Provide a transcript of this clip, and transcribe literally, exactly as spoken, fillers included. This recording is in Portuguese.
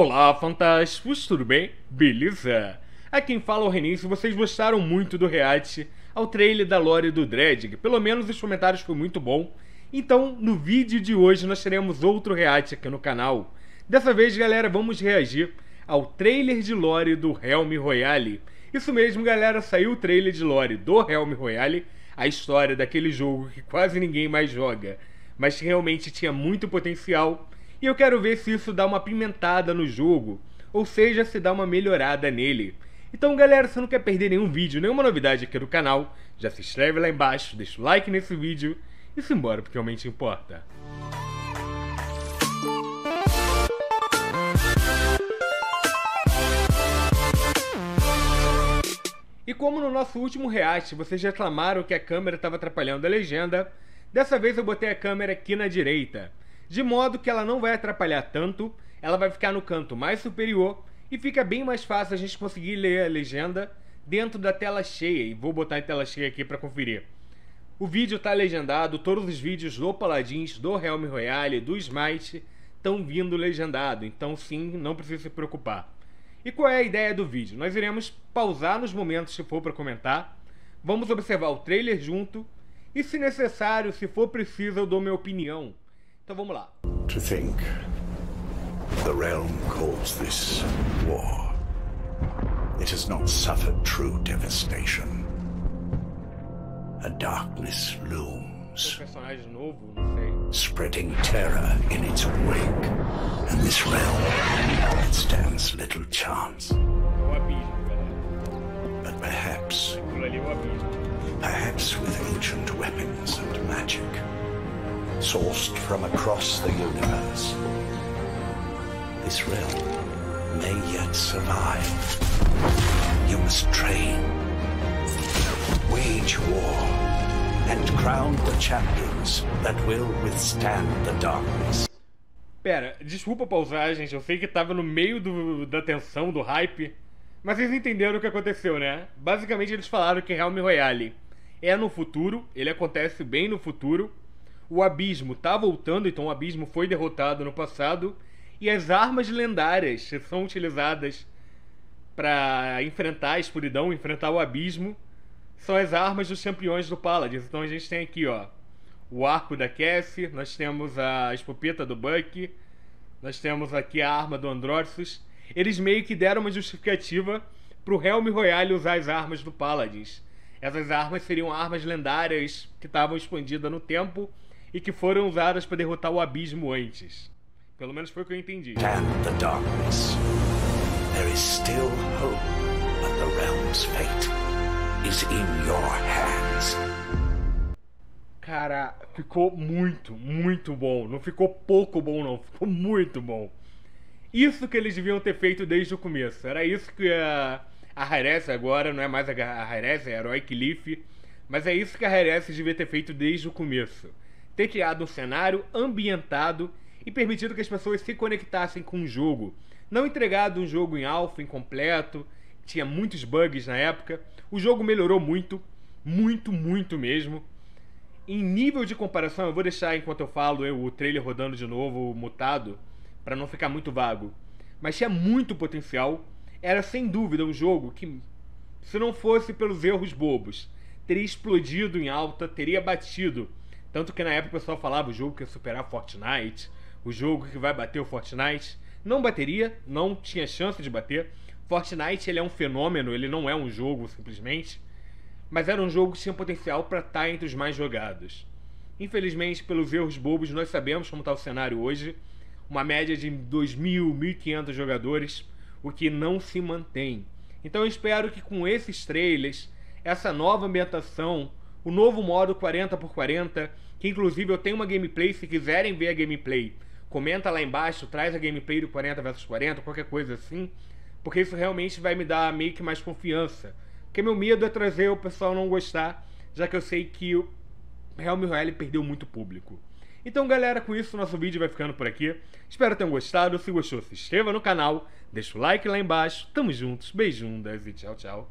Olá, fantásticos, tudo bem? Beleza? Aqui quem fala é o ReninX. Vocês gostaram muito do react ao trailer da lore do Dredd, que pelo menos os comentários foi muito bom. Então, no vídeo de hoje nós teremos outro react aqui no canal. Dessa vez, galera, vamos reagir ao trailer de lore do Realm Royale. Isso mesmo, galera, saiu o trailer de lore do Realm Royale, a história daquele jogo que quase ninguém mais joga, mas que realmente tinha muito potencial. E eu quero ver se isso dá uma pimentada no jogo, ou seja, se dá uma melhorada nele. Então, galera, se você não quer perder nenhum vídeo, nenhuma novidade aqui do canal, já se inscreve lá embaixo, deixa o like nesse vídeo e simbora, porque realmente importa. E como no nosso último react vocês reclamaram que a câmera estava atrapalhando a legenda, dessa vez eu botei a câmera aqui na direita, de modo que ela não vai atrapalhar tanto, ela vai ficar no canto mais superior e fica bem mais fácil a gente conseguir ler a legenda dentro da tela cheia. E vou botar em tela cheia aqui para conferir. O vídeo está legendado, todos os vídeos do Paladins, do Realm Royale, do Smite estão vindo legendado, então sim, não precisa se preocupar. E qual é a ideia do vídeo? Nós iremos pausar nos momentos que for para comentar, vamos observar o trailer junto e, se necessário, se for preciso, eu dou minha opinião. Então vamos lá. To think the realm calls this war. It has not suffered true devastation. A darkness looms, spreading terror in its wake. And this realm stands little chance. But perhaps, perhaps with ancient weapons and magic, sourced from across the universe, this realm may yet survive. You must train, wage war, and crown the champions that will withstand the darkness. Pera, desculpa pausar, gente, eu sei que tava no meio do, da tensão, do hype, mas vocês entenderam o que aconteceu, né? Basicamente eles falaram que Realm Royale é no futuro, ele acontece bem no futuro, o abismo tá voltando, então o abismo foi derrotado no passado, e as armas lendárias que são utilizadas para enfrentar a escuridão, enfrentar o abismo, são as armas dos campeões do Paladins. Então a gente tem aqui, ó, o arco da Cassie, nós temos a escopeta do Buck, nós temos aqui a arma do Androxus. Eles meio que deram uma justificativa pro Realm Royale usar as armas do Paladins. Essas armas seriam armas lendárias que estavam escondidas no tempo e que foram usadas para derrotar o abismo antes. Pelo menos foi o que eu entendi. And the darkness. There is still hope, but the realm's fate is in your hands. Cara, ficou muito, muito bom. Não ficou pouco bom, não. Ficou muito bom. Isso que eles deviam ter feito desde o começo. Era isso que a, a Heiress agora, não é mais a, a Heiress, é a Herói Cliff. Mas é isso que a Heiress devia ter feito desde o começo. Ter criado um cenário ambientado e permitido que as pessoas se conectassem com o jogo. Não entregado um jogo em alfa, incompleto, tinha muitos bugs na época. O jogo melhorou muito, muito, muito mesmo. Em nível de comparação, eu vou deixar, enquanto eu falo, eu, o trailer rodando de novo, mutado, para não ficar muito vago. Mas tinha muito potencial. Era sem dúvida um jogo que, se não fosse pelos erros bobos, teria explodido em alta, teria batido. Tanto que na época o pessoal falava o jogo que ia superar Fortnite, o jogo que vai bater o Fortnite. Não bateria, não tinha chance de bater. Fortnite, ele é um fenômeno, ele não é um jogo simplesmente, mas era um jogo que tinha potencial para estar entre os mais jogados. Infelizmente, pelos erros bobos, nós sabemos como está o cenário hoje. Uma média de dois mil, mil e quinhentos jogadores, o que não se mantém. Então eu espero que com esses trailers, essa nova ambientação, o novo modo quarenta por quarenta, que inclusive eu tenho uma gameplay, se quiserem ver a gameplay, comenta lá embaixo, traz a gameplay do quarenta versus quarenta, qualquer coisa assim, porque isso realmente vai me dar meio que mais confiança. Porque meu medo é trazer o pessoal não gostar, já que eu sei que o Realm Royale perdeu muito público. Então, galera, com isso nosso vídeo vai ficando por aqui. Espero que tenham gostado. Se gostou, se inscreva no canal, deixa o like lá embaixo. Tamo juntos, beijundas e tchau, tchau.